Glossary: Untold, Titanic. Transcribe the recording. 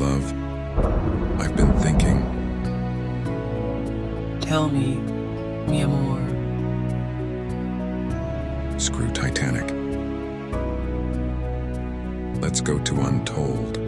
love, I've been thinking. Tell me, mi amor. Screw Titanic. Let's go to Untold.